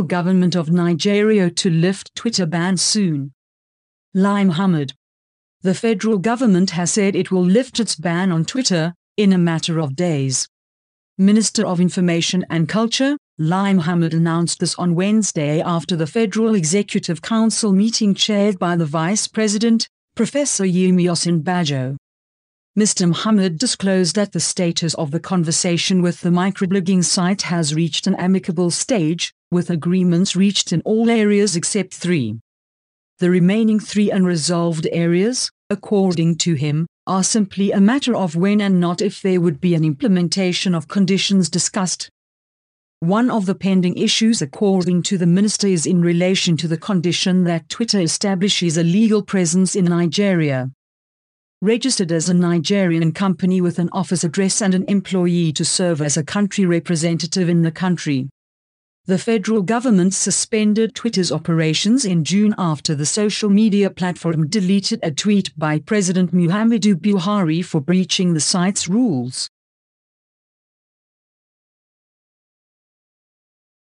government of Nigeria to lift Twitter ban soon. Lai Mohammed. The federal government has said it will lift its ban on Twitter in a matter of days. Minister of Information and Culture, Lai Mohammed, announced this on Wednesday after the Federal Executive Council meeting chaired by the Vice President, Professor Yemi Osinbajo. Mr. Mohammed disclosed that the status of the conversation with the microblogging site has reached an amicable stage, with agreements reached in all areas except 3. The remaining 3 unresolved areas, according to him, are simply a matter of when and not if there would be an implementation of conditions discussed. One of the pending issues, according to the minister, is in relation to the condition that Twitter establishes a legal presence in Nigeria. Registered as a Nigerian company with an office address and an employee to serve as a country representative in the country. The federal government suspended Twitter's operations in June after the social media platform deleted a tweet by President Muhammadu Buhari for breaching the site's rules.